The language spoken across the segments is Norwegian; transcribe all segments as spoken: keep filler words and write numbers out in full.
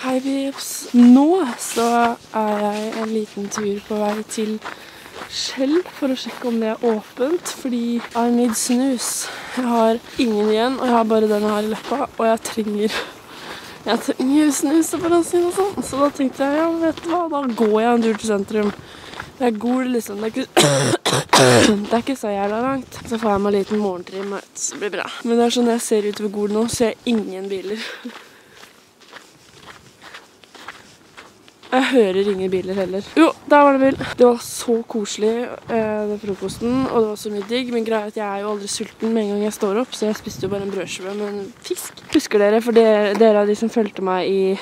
Hei Bips. Nå så er jeg en liten tur på vei til Shell for å sjekke om det er åpent, fordi I need snus. Jeg har ingen igjen, og jeg har bare denne her i leppa, og jeg trenger Jeg trenger snus og balansin og sånn. Så da tenkte jeg, ja, vet du hva, da går jeg en tur til sentrum. Det er god, liksom. Det er ikke, det er ikke så jævla langt. Så får jeg meg en liten morgentrim, så blir det bra. Men det er sånn jeg ser utover Gol nå, så jeg ingen biler. Jeg hører ingen biler heller. Jo, der var det bil. Det var så koselig, den frokosten, og det var så mye digg. Men greia er at jeg er jo aldri sulten med en gang jeg står opp, så jeg spiste jo bare en brødskive med en fisk. Husker dere, for dere, dere av de som fulgte meg i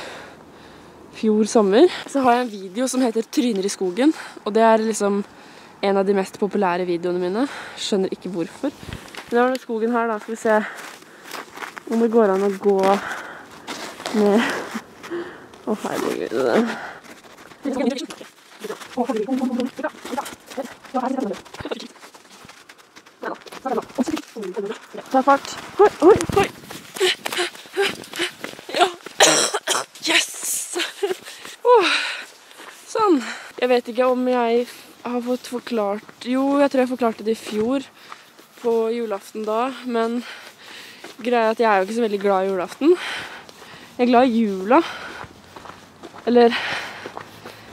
fjor sommer, så har jeg en video som heter Tryner i skogen, og det er liksom en av de mest populære videoene mine. Skjønner ikke hvorfor. Men det var den skogen her da, skal vi se om det går an å gå ned. Å, herregud, det der. Ta fart. Hoi, hoi, hoi. Jeg vet ikke om jeg har fått forklart... Jo, jeg tror jeg forklarte det i fjor, på julaften da, men greia er at jeg er jo ikke så veldig glad i julaften. Jeg er glad i jula. Eller,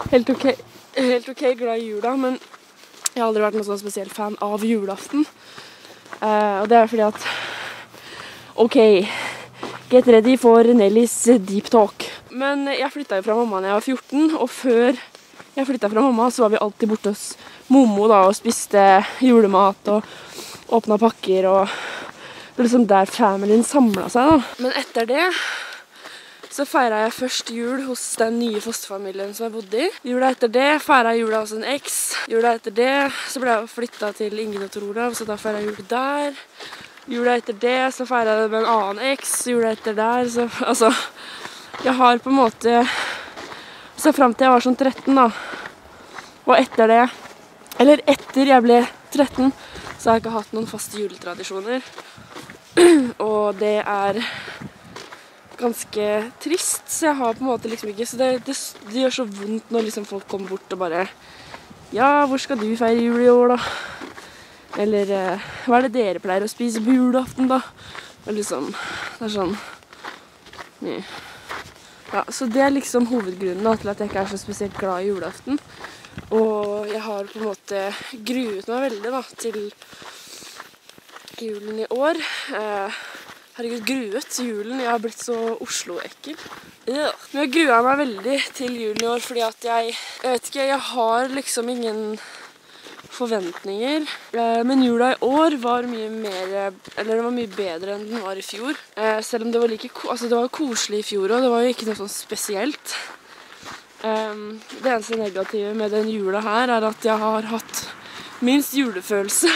helt ok, helt ok glad i jula, men jeg har aldri vært noen sånn spesiell fan av julaften. Eh, og det er fordi at... Ok, get ready for Nellies deep talk. Men jeg flyttet jo fra mamma når jeg var fjorten, og før... Jeg flyttet fra mamma, så var vi alltid borte hos Momo da, og spiste julemat og åpnet pakker, og det var liksom der familien samlet seg da. Men etter det, så feiret jeg først jul hos den nye fosterfamilien som jeg bodde i. Jula etter det, feiret jeg jula hos en eks. Jula etter det, så ble jeg flyttet til Ingen og Tor Olav, så da feiret jeg jul der. Jula etter det, så feiret jeg med en annen eks. Jula etter der, så altså, jeg har på en måte... Så frem til jeg var sånn tretten da, og etter det, eller etter jeg ble tretten, så har jeg ikke hatt noen faste juletradisjoner. Og det er ganske trist, så jeg har på en måte liksom ikke, så det, det, det gjør så vondt når liksom folk kommer bort og bare, ja, hvor skal du feire jul i år da? Eller, hva er det dere pleier å spise på julaften da? Og liksom, det er sånn, nei. Ja, så det er liksom hovedgrunnen da, til at jeg ikke er så spesielt glad i julaften. Og jeg har på en måte gruet meg veldig da, til julen i år. Eh, herregud, gruet til julen. Jeg har blitt så Oslo-ekkel. Ja. Men jeg gruer meg veldig til julen i år, fordi at jeg, jeg vet ikke, jeg har liksom ingen forventninger. Eh, men jula i år var mye mer, eller det var mye bedre enn den var i fjor. Eh, selv om det var like, altså det var koselig i fjor, og det var jo ikke noe sånn spesielt. Eh, det eneste negative med den jula her er at jeg har hatt minst julefølelse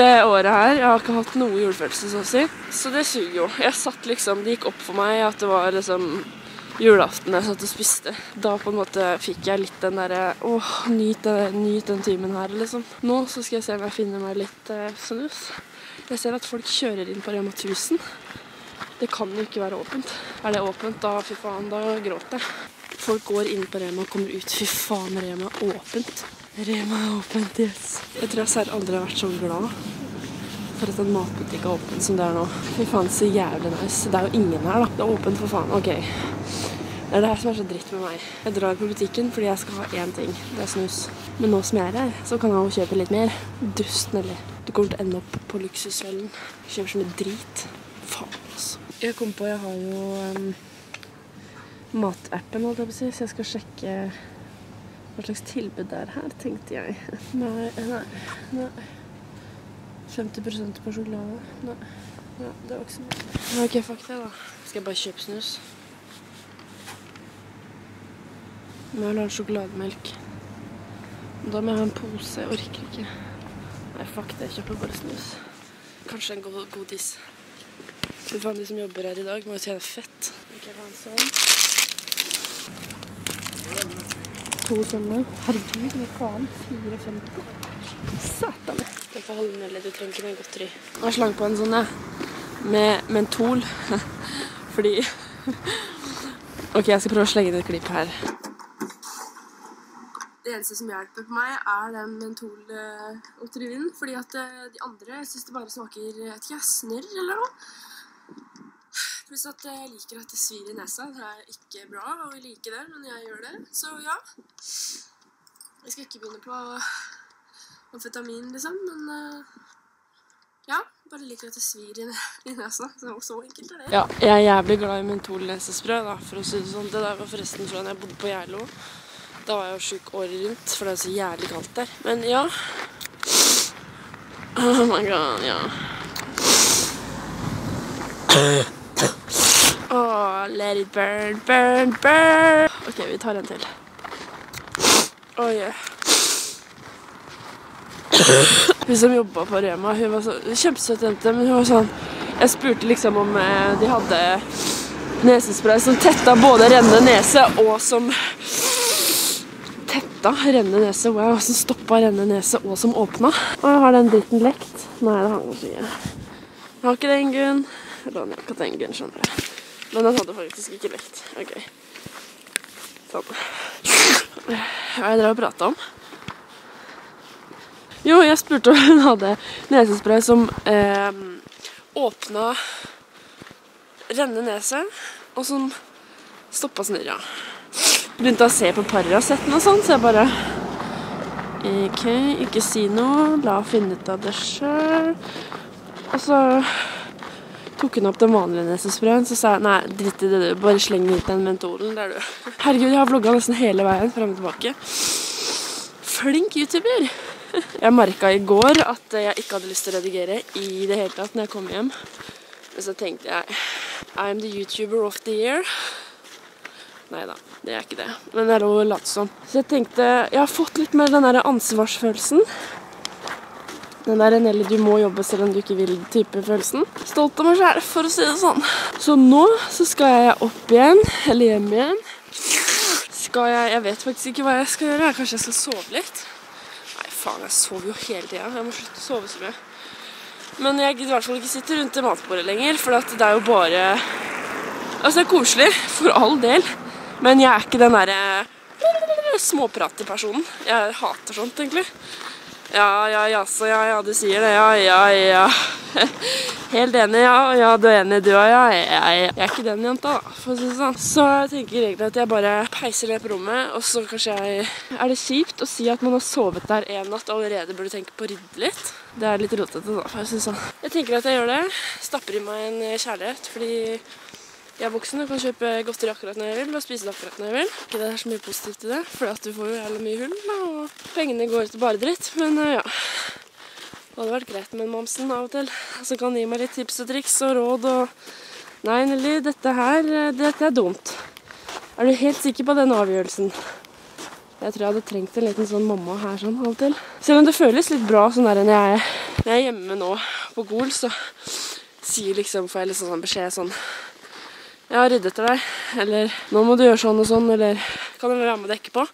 det året her. Jeg har ikke hatt noe julefølelse, så å si. Så det suger jo. Jeg satt liksom, det gikk opp for meg at det var liksom julaften jeg satt og spiste. Da på en måte fikk jeg litt den der, åh, nyt, nyt den timen her, liksom. Nå så skal jeg se om jeg finner meg litt eh, snus. Jeg ser at folk kjører inn på Rema tusen. Det kan jo ikke være åpent. Er det åpent, da, fy faen, da gråter jeg. Folk går inn på Rema og kommer ut, fy faen, Rema er åpent. Rema er åpent, yes. Jeg tror jeg selv aldri har vært så glad for at en matbutikk er åpen som det er nå. Fy faen, så jævlig nice. Det er jo ingen her, da. Det er åpent, for faen. Ok. Det er det her som er så dritt med meg. Jeg drar på butikken fordi jeg skal ha én ting. Det er snus. Men nå som jeg er her, så kan jeg jo kjøpe litt mer. Dust, Nellie. Du kommer til å ende opp på luksusfellen. Kjøper så mye drit. Faen, altså. Jeg kom på, jeg har jo um, matappen, holdt jeg på å si. Så jeg skal sjekke hva slags tilbud det er her, tenkte jeg. Nei, nei, nei. femti prosent på sjokolade. Nei, ja, det var ikke så mye. Ok, fuck det da. Skal jeg bare kjøpe snus? Må jeg ha sjokolademelk. Da må jeg ha en pose, jeg orker ikke. Nei, fuck det, jeg kjøper bare snus. Kanskje en god godis. Fy faen, de som jobber her i dag må jo tjene fett. Ok, hva en sånn? To sønner. Herregud, hva faen? fire femti. Satan. Jeg får holde med litt, du trenger ikke mer godteri. Jeg slang på en sånn, jeg, med mentol, fordi Ok, jeg skal prøve å slenge inn et klipp her. Det eneste som hjelper på meg er den mentol-otrivinen, fordi at de andre synes det bare smaker, vet ikke, snørr eller noe. Pluss at jeg liker at det svir i nesa, det er ikke bra å like det, men jeg gjør det, så ja. Jeg skal ikke begynne på amfetamin, liksom, men ja, bare liker at det svir i nesa, så, så enkelt er det. Ja, jeg er jævlig glad i mentol-nesesprø, da, for å si det sånn. Det der var forresten fra når jeg bodde på Gjerlo. Da var jeg jo syk året rundt, for det er så jævlig kaldt der. Men ja. Oh my god, ja. Åh, let it burn, burn, burn. Ok, vi tar en til. Åh, ja. Hun som jobbet på Rema, hun var så kjempesøt jente, men hun var sånn, jeg spurte liksom om de hadde nesespray som tetta både rennende nese og som tetta rennende nese, wow, som stoppet rennende nese og som åpnet. Åh, har den dritten lekt? Nei, det har den ikke. Jeg har ikke den gunn. Jeg har ikke den gunn, skjønner jeg. Men den hadde faktisk ikke lekt. Ok. Sånn. Hva er det dere har pratet om? Jo, jeg spurte om hun hadde nesespray som eh, åpnet renne nese, og som stoppet snurra. Begynte å se på Paraceten og sånn, så jeg bare ok, ikke si noe, la henne finne ut av det selv. Og så tok hun opp den vanlige nesesprayen, så sa jeg, nei, dritt i det du, bare sleng ut den mentolen der du. Herregud, jeg har vlogget nesten hele veien frem og tilbake. Flink YouTuber! Jeg merket i går at jeg ikke hadde lyst til å redigere i det hele tatt når jeg kom hjem. Men så tenkte jeg, I'm the YouTuber of the year. Neida, det er ikke det. Men det er jo latsom. Så jeg tenkte, jeg har fått litt mer den der ansvarsfølelsen. Den der, Nellie, du må jobbe selv om du ikke vil type følelsen. Stolt av meg selv, for å si det sånn. Så nå så skal jeg opp igjen, eller hjem igjen. Skal jeg, jeg vet faktisk ikke hva jeg skal gjøre. Kanskje jeg skal sove litt. Faen, jeg sover jo hele tiden. Jeg må slutte å sove så mye. Men jeg gidder i hvert fall ikke sitte rundt i matbordet lenger, for det er jo bare... Altså, det er koselig, for all del. Men jeg er ikke den der småpratige personen. Jeg hater sånt, egentlig. Ja, ja, ja, så ja, ja, du sier det, ja, ja, ja. Helt enig, ja, ja, du er enig, du og ja, ja, ja. Jeg er ikke den jenta, da, for å si det sånn. Så jeg tenker egentlig at jeg bare peiser ned på rommet, og så kanskje jeg... Er det kjipt å si at man har sovet der en natt allerede, burde tenke på å rydde litt? Det er litt rotete, da, for å si det sånn. Jeg tenker at jeg gjør det, stapper i meg en kjærlighet, fordi jeg er voksen og kan kjøpe godteri akkurat når jeg vil, og spise det akkurat når jeg vil. Ikke det er så mye positivt i det, for du får jo jævlig mye hull, da, og pengene går til bare dritt, men ja... Det hadde vært greit med en mamsen av og til, som kan gi meg litt tips og triks og råd og... Nei, Nellie, dette her, dette er dumt. Er du helt sikker på den avgjørelsen? Jeg tror jeg hadde trengt en liten sånn mamma her sånn av og til. Selv om det føles litt bra sånn der når jeg, når jeg er hjemme nå på Gol, så sier liksom, får jeg liksom sånn beskjed sånn... Jeg har ryddet etter deg, eller nå må du gjøre sånn og sånn, eller kan du være med å dekke på?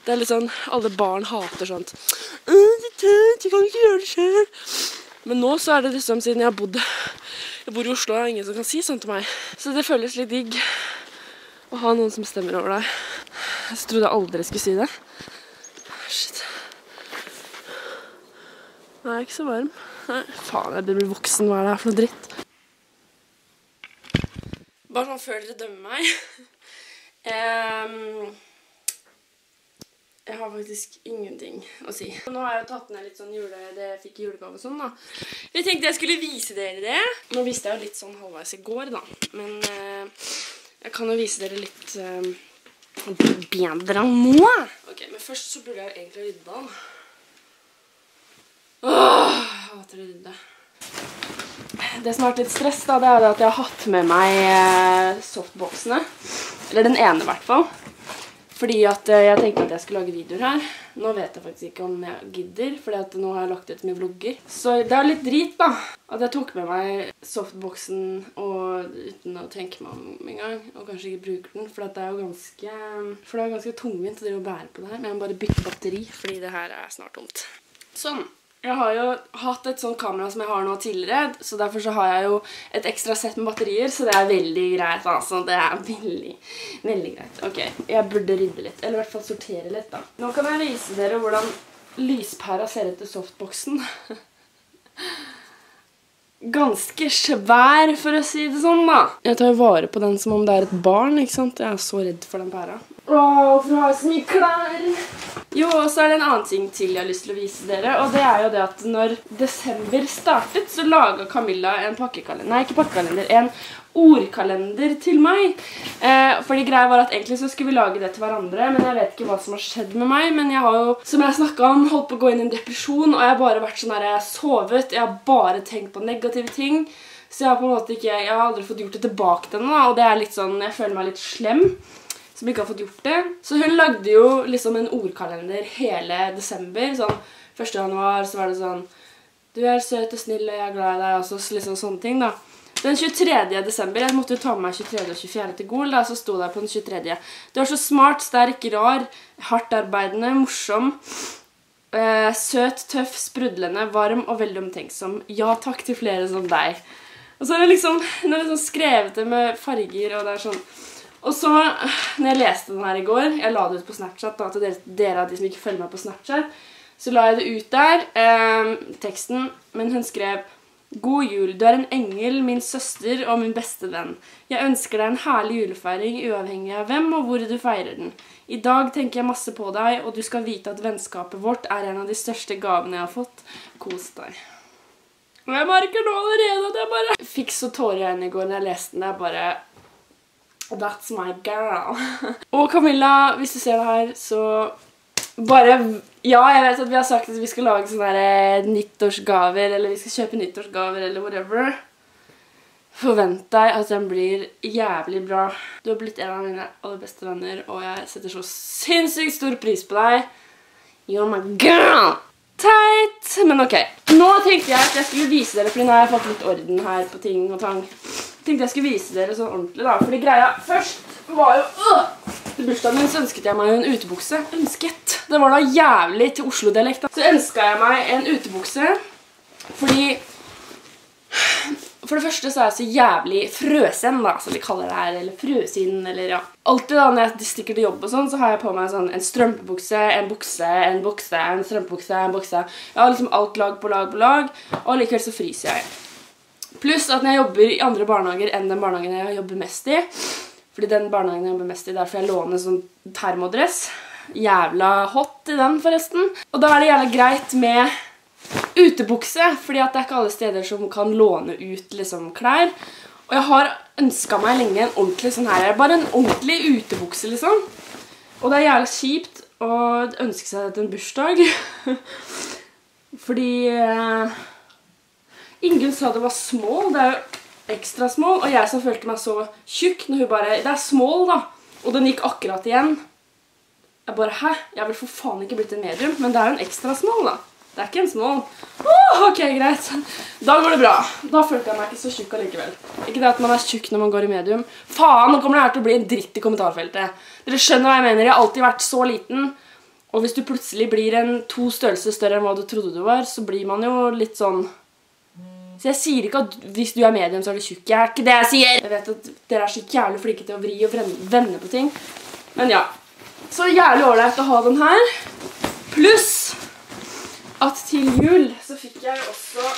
Det er litt sånn, alle barn hater sånt. Du kan ikke gjøre det selv. Men nå så er det liksom, siden jeg har bodd, jeg bor i Oslo, og det er ingen som kan si sånn til meg. Så det føles litt digg å ha noen som stemmer over deg. Jeg trodde jeg aldri skulle si det. Shit. Nei, jeg er ikke så varm. Nei, faen, jeg blir voksen, hva er det her for noe dritt? Bare sånn før dere dømmer meg. Ehm... um Jeg har faktisk ingenting å si. Nå har jeg jo tatt ned litt sånn jule, det jeg fikk i julegave og sånn da. Jeg tenkte jeg skulle vise dere det. Nå viste jeg jo litt sånn halvveis i går da. Men eh, jeg kan jo vise dere litt eh, bedre nå. Ok, men først så burde jeg egentlig rydde da. Åh, jeg hater å rydde. Det som har vært litt stress da, det er at jeg har hatt med meg softboxene. Eller den ene i hvert fall. Fordi at jeg tenkte at jeg skulle lage videoer her. Nå vet jeg faktisk ikke om jeg gidder, fordi at nå har jeg lagt ut mye vlogger. Så det er litt drit da, at jeg tok med meg softboxen og, uten å tenke meg om en gang, og kanskje ikke bruker den, for det er jo ganske, for det er ganske tungvint å bære på det her. Men jeg må bare bytte batteri, fordi det her er snart tomt. Sånn. Jeg har jo hatt et sånt kamera som jeg har nå tidligere, så derfor så har jeg jo et ekstra sett med batterier, så det er veldig greit, altså. Det er veldig, veldig greit. Ok, jeg burde rydde litt, eller i hvert fall sortere litt da. Nå kan jeg vise dere hvordan lyspæra ser ut i softboxen. Ganske svær, for å si det sånn da. Jeg tar vare på den som om det er et barn, ikke sant? Jeg er så redd for den pæra. Åh, for å ha så mye klær! Jo, og så er det en annen ting til jeg har lyst til å vise dere, og det er jo det at når desember startet, så laget Camilla en pakkekalender, nei ikke pakkekalender, en ordkalender til meg. Eh, fordi greia var at egentlig så skulle vi lage det til hverandre, men jeg vet ikke hva som har skjedd med meg, men jeg har jo, som jeg snakket om, holdt på å gå inn i en depresjon, og jeg har bare vært sånn der jeg har sovet, jeg har bare tenkt på negative ting, så jeg har på en måte ikke, jeg har aldri fått gjort det tilbake til henne, og det er litt sånn, jeg føler meg litt slem. Som ikke har fått gjort det. Så hun lagde jo liksom en ordkalender hele desember. Sånn, første januar så var det sånn, du er søt og snill og jeg er glad i deg, og så liksom sånne ting da. Den tjuetredje desember, jeg måtte jo ta med meg tjuetredje og tjuefjerde til Gol da, så sto det på den tjuetredje. Du er så smart, sterk, rar, hardt arbeidende, morsom, eh, søt, tøff, sprudlende, varm og veldig omtenksom. Ja takk til flere som deg. Og så er det liksom, det er liksom skrevet det med farger, og det er sånn, og så, når jeg leste den her i går, jeg la det ut på Snapchat da, til dere av de som ikke følger meg på Snapchat, så la jeg det ut der, eh, teksten, men hun skrev: God jul, du er en engel, min søster og min beste venn. Jeg ønsker deg en herlig julefeiring, uavhengig av hvem og hvor du feirer den. I dag tenker jeg masse på deg, og du skal vite at vennskapet vårt er en av de største gavene jeg har fått. Kos deg. Og jeg merker nå allerede at jeg bare fikk så tårer igjen i går når jeg leste den, jeg bare... That's my girl. Og Camilla, hvis du ser det her, så bare... Ja, jeg vet at vi har sagt at vi skal lage sånne her nyttårsgaver, eller vi skal kjøpe nyttårsgaver, eller whatever. Forvent deg at den blir jævlig bra. Du har blitt en av mine aller beste venner, og jeg setter så sinnssykt stor pris på deg. You're my girl! Teit! Men ok. Nå tenkte jeg at jeg skulle vise dere, fordi nå har jeg fått litt orden her på ting og tang. Tenkte jeg skulle vise dere sånn ordentlig da, fordi greia først var jo øh! Til bursdagen min så ønsket jeg meg en utebukse. Ønsket! Det var da jævlig til Oslo-dialekt da. Så ønsket jeg meg en utebukse, fordi for det første så er jeg så jævlig frøsen da, som de kaller det her, eller frøsinn, eller ja. Altid da, når jeg stikker til jobb og sånn, så har jeg på meg sånn en strømpebukse, en bukse, en bukse, en strømpebukse, en bukse. Jeg har liksom alt lag på lag på lag, og likevel så fryser jeg. Pluss at når jeg jobber i andre barnehager enn den barnehagen jeg jobber mest i, fordi den barnehagen jeg jobber mest i, derfor jeg låner sånn termodress. Jævla hot i den forresten. Og da er det jævla greit med utebukse, fordi at det er ikke alle steder som kan låne ut liksom klær. Og jeg har ønsket meg lenge en ordentlig sånn her, bare en ordentlig utebukse liksom. Og det er jævla kjipt å ønske seg til en bursdag. Fordi... Eh, Ingen sa det var small, det er jo ekstra small, og jeg som følte meg så tjukk når hun bare, det er small da, og den gikk akkurat igjen. Jeg bare, hæ? Jeg vil for faen ikke blitt en medium, men det er jo en ekstra small da. Det er ikke en small. Åh, ok, greit. Da går det bra. Da følte jeg meg ikke så tjukk allikevel. Ikke det at man er tjukk når man går i medium. Faen, nå kommer det her til å bli en dritt i kommentarfeltet. Dere skjønner hva jeg mener, jeg har alltid vært så liten, og hvis du plutselig blir en to størrelse større enn hva du trodde du var, så blir man jo litt sånn... Så jeg sier ikke at hvis du er medium så er du tjukk. Jeg er ikke det jeg sier. Jeg vet at dere er så jævlig flinke til å vri og vende på ting. Men ja. Så jævlig ålreit å ha den her. Pluss at til jul så fikk jeg også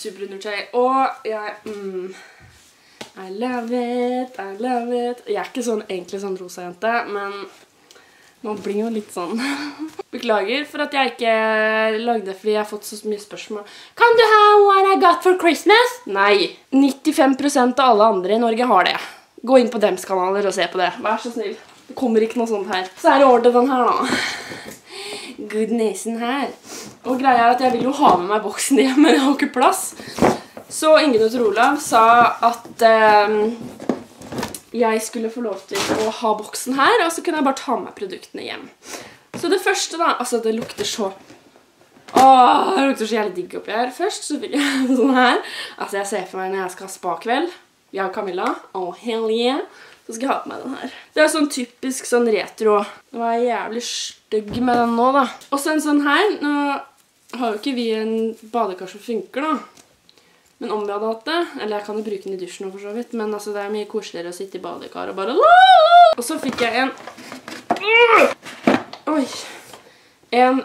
superundertøy. Og jeg... Mm, I love it, I love it. Jeg er ikke sånn, egentlig sånn rosa jente, men... Man blir jo litt sånn. Beklager for at jeg ikke lagde det, fordi jeg har fått så mye spørsmål. Kan du ha what I got for Christmas? Nei. nittifem prosent av alle andre i Norge har det. Gå inn på dems kanaler og se på det. Vær så snill. Det kommer ikke noe sånt her. Så er det ordren her da. Goodnessen her. Og greia er at jeg vil jo ha med meg boksen hjem, men jeg har ikke plass. Så Ingen og Trolav sa at... Um, jeg skulle få lov til å ha boksen her, og så kunne jeg bare ta med produktene hjem. Så det første da, altså det lukter så... Åh, det lukter så jævlig digg oppi her. Først så fikk jeg sånn her. Altså jeg ser for meg når jeg skal ha spa-kveld. Jeg og Camilla, oh hell yeah. Så skal jeg ha på meg den her. Det er sånn typisk sånn retro. Den var jævlig stygg med den nå, da. Og så en sånn her. Nå har jo ikke vi en badekar som funker, da. Men om vi hadde hatt det, eller jeg kan jo bruke den i dusjen nå for så vidt, men altså det er mye koseligere å sitte i badekar og bare... Og så fikk jeg en... Oi. En...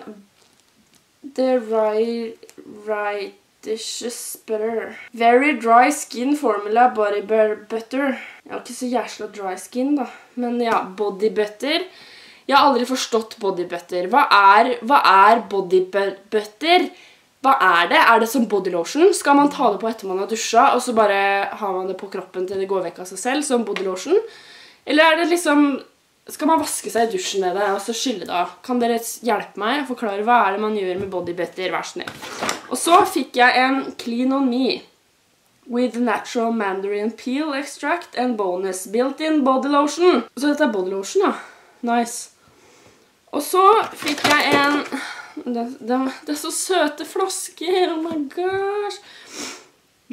The right... Dishes butter. Very dry skin formula body butter. Jeg har ikke så jæsla dry skin da. Men ja, body butter. Jeg har aldri forstått body butter. Hva er, hva er body butter? Hva er det? Er det som body lotion? Skal man ta det på etter man har dusja, og så bare har man det på kroppen til det går vekk av seg selv, som body lotion? Eller er det liksom... Skal man vaske seg i dusjen med det, og så skylle det av? Kan dere hjelpe meg å forklare hva er det man gjør med body butter? Vær snill. Og så fikk jeg en Clean On Me with natural mandarin peel extract and bonus built-in body lotion. Så dette er body lotion, ja. Nice. Og så fikk jeg en... Det, det, det er så søte flasker, oh my gosh.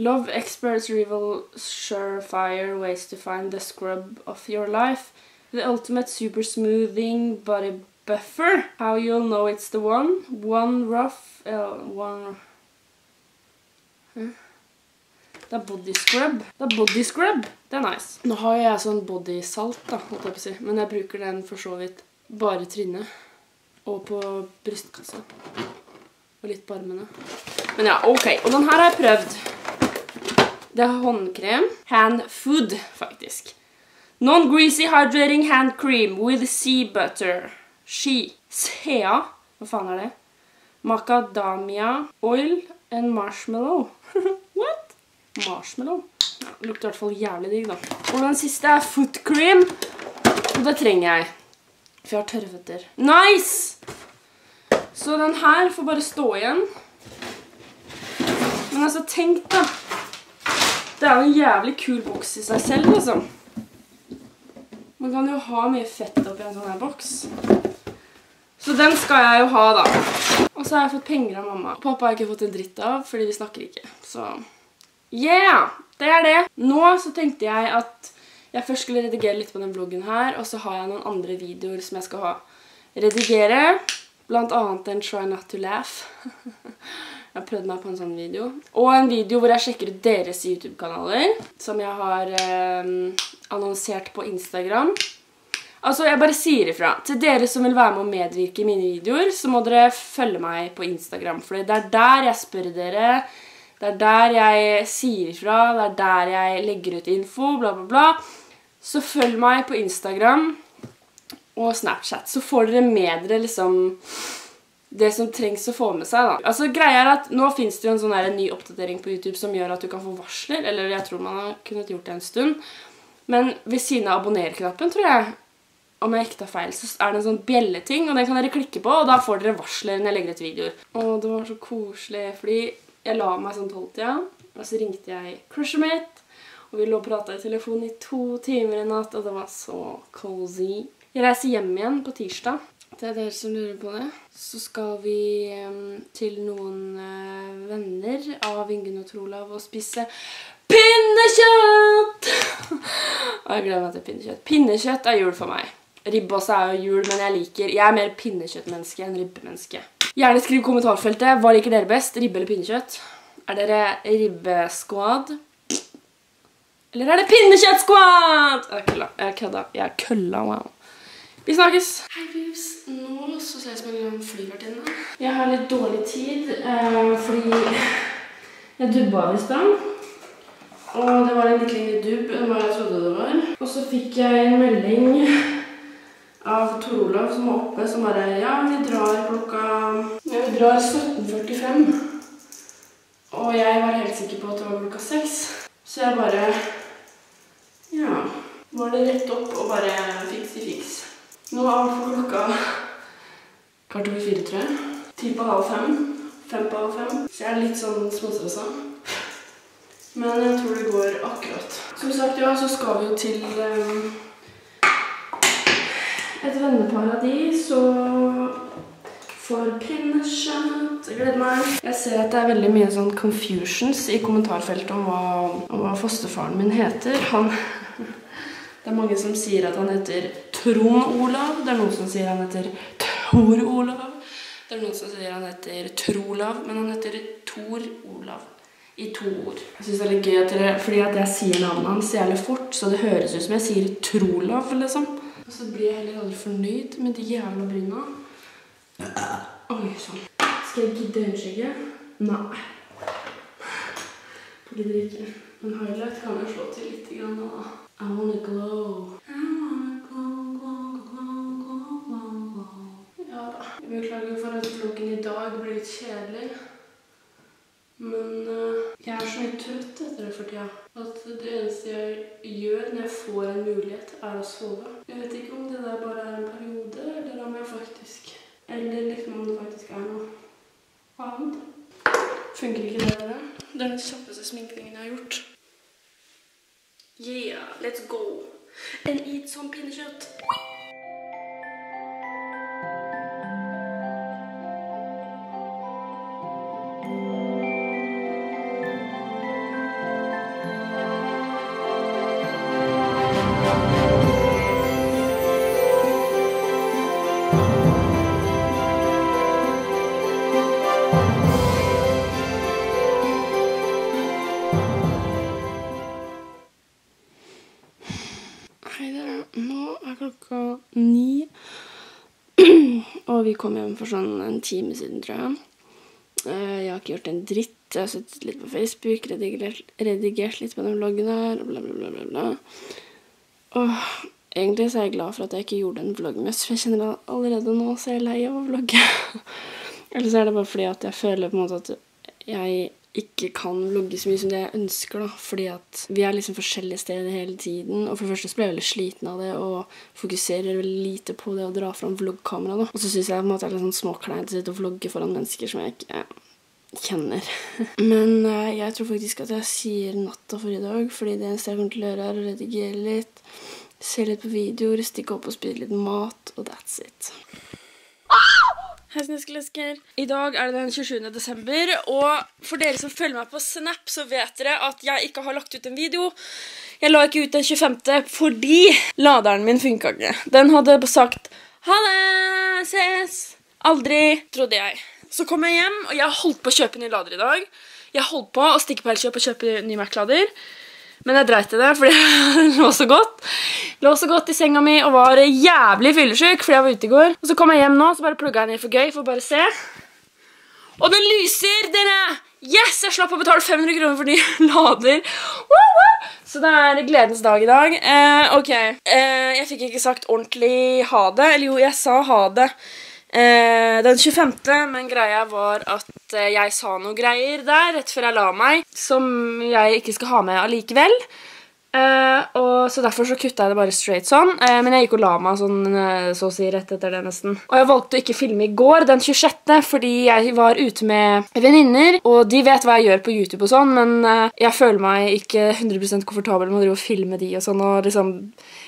Love Experts Reveal Surefire Ways to Find the Scrub of Your Life. The Ultimate Super Smoothing Body Buffer. How You'll Know It's the One. One rough... Uh, one... Huh? Det er body scrub. Det er body scrub. Det er nice. Nå har jeg sånn body salt da, holdt jeg på å si. Men jeg bruker den for så vidt bare trinnet. Og på brystkassa. Og litt på armene. Men ja, ok. Og den her har jeg prøvd. Det er håndkrem. Hand food, faktisk. Non-greasy hydrating hand cream with sea butter. Shea. Shea. Hva faen er det? Macadamia oil and marshmallow. What? Marshmallow? Ja, det lukter i hvert fall jævlig digg da. Og den siste er foot cream. Og det trenger jeg. For jeg har tørre føtter. Nice! Så den her får bare stå igjen. Men altså, tenk da. Det er jo en jævlig kul boks i seg selv, liksom. Man kan jo ha mye fett oppi en sånn her boks. Så den skal jeg jo ha da. Og så har jeg fått penger av mamma. Pappa har ikke fått en dritt av, fordi vi snakker ikke. Så, yeah! Det er det. Nå så tenkte jeg at jeg først skulle redigere litt på den vloggen her. Og så har jeg noen andre videoer som jeg skal ha redigere. Blant annet en Try Not To Laugh. Jeg har prøvd meg på en sånn video. Og en video hvor jeg sjekker ut deres YouTube-kanaler. Som jeg har eh, annonsert på Instagram. Altså, jeg bare sier ifra. Til dere som vil være med og medvirke i mine videoer, så må dere følge meg på Instagram. For det er der jeg spør dere. Det er der jeg sier ifra. Det er der jeg legger ut info, bla bla bla. Så følg meg på Instagram og Snapchat. Så får dere med dere liksom... det som trengs å få med seg da. Altså greia er at nå finnes det jo en sånn her en ny oppdatering på YouTube som gjør at du kan få varsler, eller jeg tror man har kunnet gjort det en stund. Men ved siden av abonner-knappen, tror jeg, om jeg ikke tar feil, så er det en sånn bjelleting, og den kan dere klikke på, og da får dere varsler når jeg legger ut videoer. Åh, det var så koselig, fordi jeg la meg sånn tolv tida, og så ringte jeg crushet mitt, og vi lå og pratet i telefonen i to timer i natt, og det var så cozy. Jeg reiser hjem igjen på tirsdag. Det er dere som lurer på det. Så skal vi um, til noen uh, venner av Ingen og Trolav og spise pinnekjøtt! Og jeg gleder meg til pinnekjøtt. Pinnekjøtt er jul for meg. Ribbe også er jo jul, men jeg liker... Jeg er mer pinnekjøttmenneske enn ribbemenneske. Gjerne skriv i kommentarfeltet. Hva liker dere best? Ribbe eller pinnekjøtt? Er dere ribbeskvad? Eller er det pinnekjøttskvad? Jeg kølla. Jeg kølla. Jeg kølla, wow. Vi snakkes! Hei, Vips! Nå så ser jeg som en flyvertinne. Jeg har litt dårlig tid, eh, fordi jeg dubba i stand. Og det var en litt lenge dubb enn hva jeg trodde det var. Og så fikk jeg en melding av Tor Olav som var oppe, som bare, ja, vi drar klokka... Ja, vi drar sytten førtifem. Og jeg var helt sikker på at det var klokka seks. Så jeg bare, ja, var det rett opp og bare fiks i fiks. Nå er klokka kvart over fire, tror jeg. Ti på halv fem. Fem på halv fem. Så jeg er litt sånn småstressa. Men jeg tror det går akkurat. Som sagt, ja, så skal vi jo til um, et venneparadis, og for pinnekjøtt. Jeg gleder meg. Jeg ser at det er veldig mye sånn confusions i kommentarfeltet om hva, om hva fosterfaren min heter. Han... Det er mange som sier at han heter Trond Olav. Det er noen som sier han heter Tor-Olav. Det er noen som sier han heter Trolav, men han heter Tor-Olav. I to ord. Jeg synes det er litt gøy at det, fordi at jeg sier navnet hans jævlig fort, så det høres ut som jeg sier Trolav, liksom. Og så blir jeg heller aldri fornøyd med de jævla bryna. Oi, sånn. Skal jeg gidde ønskjegge? Nei. Gidder ikke. Men highlight kan jeg slå til litt grann nå. I wanna glow. I wanna glow, glow, glow, glow, glow, glow. Ja da. Jeg beklager for at vloggen i dag blir litt kjedelig. Men uh, jeg er så litt trøtt etter det for tida. At det eneste jeg gjør når jeg får en mulighet, er å sove. Jeg vet ikke om det der bare er en periode, eller om jeg faktisk... Eller liksom om det faktisk er noe annet. Funker ikke det der? Det er den kjappeste sminkningen jeg har gjort. Yeah, let's go. And eat some pinnekjøtt. Vi kom hjem for sånn en time siden, tror jeg. Jeg har ikke gjort en dritt. Jeg har sittet litt på Facebook, redigert, redigert litt på den vloggen her, bla bla bla bla bla. Åh, egentlig så er jeg glad for at jeg ikke gjorde en vlogg mest, for jeg kjenner at allerede nå så er jeg lei av å vlogge. Eller så er det bare fordi at jeg føler på en måte at jeg ikke kan vlogge så mye som det jeg ønsker, da. Fordi at vi er liksom forskjellige steder hele tiden. Og for det første så ble jeg veldig sliten av det, og fokuserer veldig lite på det å dra fram vloggkamera, da. Og så synes jeg på en måte er litt sånn småkleint å sitte og vlogge foran mennesker som jeg ikke kjenner. Men uh, jeg tror faktisk at jeg sier natta for i dag, fordi det eneste jeg kommer til å gjøre er å redigere litt, se litt på videoer, stikke opp og spise litt mat, og that's it. I dag er det den tjuesjuende desember, og for dere som følger meg på Snap, så vet dere at jeg ikke har lagt ut en video. Jeg la ikke ut den tjuefemte fordi laderen min funket ikke. Den hadde sagt, ha det, ses, aldri, trodde jeg. Så kom jeg hjem, og jeg holdt på å kjøpe ny lader i dag. Jeg holdt på å stikke på Elkjøp og kjøpe ny Mac-lader. Men jeg dreit i det, fordi jeg lå så godt. Lå så godt i senga mi og var jævlig fyllesyk, fordi jeg var ute i går. Og så kom jeg hjem nå, så bare plugget jeg ned for gøy, for å bare se. Og den lyser, dere! Yes, jeg slapp å betale fem hundre kroner for ny lader. Så det er gledens dag i dag. Eh, ok, eh, jeg fikk ikke sagt ordentlig ha det. Eller jo, jeg sa ha det. Eh, den tjuefemte, men greia var at eh, jeg sa noen greier der rett før jeg la meg, som jeg ikke skal ha med allikevel. Eh, og så derfor så kutta jeg det bare straight sånn, eh, men jeg gikk og la meg sånn, eh, så å si rett etter det nesten. Og jeg valgte å ikke filme i går, den tjuesjette, fordi jeg var ute med venninner, og de vet hva jeg gjør på YouTube og sånn, men eh, jeg føler meg ikke hundre prosent komfortabel med å drive og filme de og sånn, og liksom...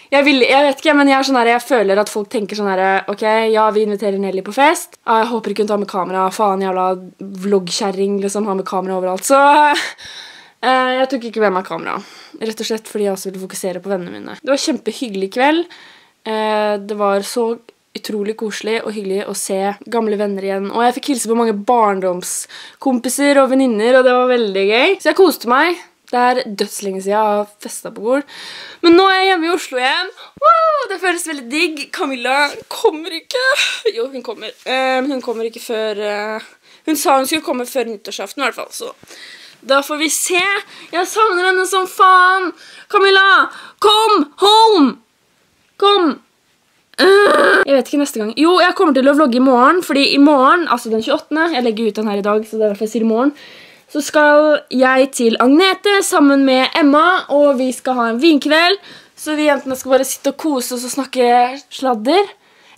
Jeg, vil, jeg vet ikke, men jeg, er sånn her, jeg føler at folk tenker sånn her, ok, ja, vi inviterer Nellie på fest. Ah, jeg håper ikke hun tar med kamera, faen jævla vloggkjerring, liksom, har med kamera overalt. Så eh, jeg tok ikke med meg kamera, rett og slett fordi jeg også ville fokusere på vennene mine. Det var kjempehyggelig kveld. Eh, det var så utrolig koselig og hyggelig å se gamle venner igjen. Og jeg fikk hilse på mange barndomskompiser og venninner, og det var veldig gøy. Så jeg koste meg. Det er dødslenge siden jeg har festet på bord. Men nå er jeg hjemme i Oslo igjen. Wow, det føles veldig digg. Camilla kommer ikke. Jo, hun kommer. Eh, men hun kommer ikke før... Eh, hun sa hun skulle komme før nyttårsaften i hvert fall, så... Da får vi se. Jeg savner henne som faen. Camilla, kom home! Kom! Uh, jeg vet ikke neste gang. Jo, jeg kommer til å vlogge i morgen, fordi i morgen, altså den tjueåttende, jeg legger ut den her i dag, så det er derfor jeg sier i morgen, så skal jeg til Agnete sammen med Emma, og vi skal ha en vinkveld. Så vi jentene skal bare sitte og kose oss og snakke sladder.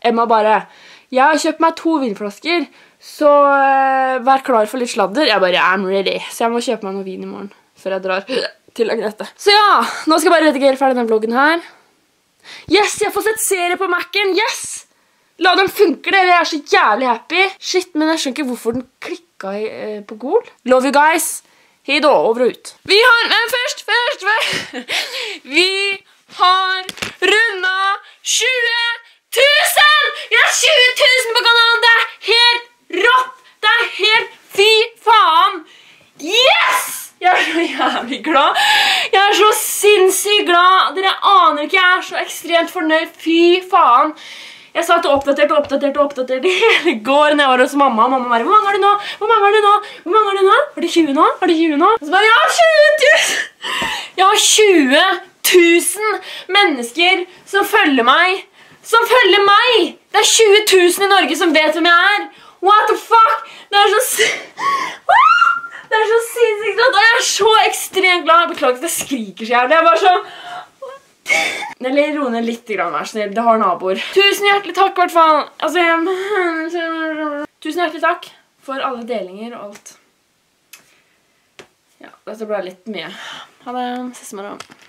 Emma bare, jeg har kjøpt meg to vinflasker, så vær klar for litt sladder. Jeg bare, I'm ready. Så jeg må kjøpe meg noe vin i morgen, før jeg drar til Agnete. Så ja, nå skal jeg bare redigere ferdig denne vloggen her. Yes, jeg får sett serie på Mac'en, yes! La den funke, dere, jeg er så jævlig happy. Shit, men jeg skjønner ikke hvorfor den klikket i, eh, på Gol. Love you guys. Hei da, over og ut. Vi har, men først, først, først. Vi har rundet tjue tusen Jeg har tjue tusen på kanalen. Det er helt rått. Det er helt fy faen. Yes! Jeg er så jævlig glad. Jeg er så sinnssykt glad. Dere aner ikke, jeg er så ekstremt fornøyd. Fy faen. Jeg satt og oppdaterte og oppdaterte og oppdaterte hele går når jeg var hos mamma. Og mamma bare, hvor mange har du nå? Hvor mange har du nå? Hvor mange har du nå? Har du tjue nå? Har du tjue nå? Og så bare, jeg har tjue tusen! Jeg har tjue tusen mennesker som følger meg. Som følger meg! Det er tjue tusen i Norge som vet hvem jeg er. What the fuck? Det er så sinnssykt. Det er så sinnssykt glad, og jeg er så ekstremt glad. Jeg beklager at jeg skriker så jævlig. Jeg er bare så... Nellie, ro ned litt, vær snill. Det har naboer. Tusen hjertelig takk, i hvert fall. Altså, jeg... Tusen hjertelig takk for alle delinger og alt. Ja, dette ble litt mye. Ha det. Ses i morgen.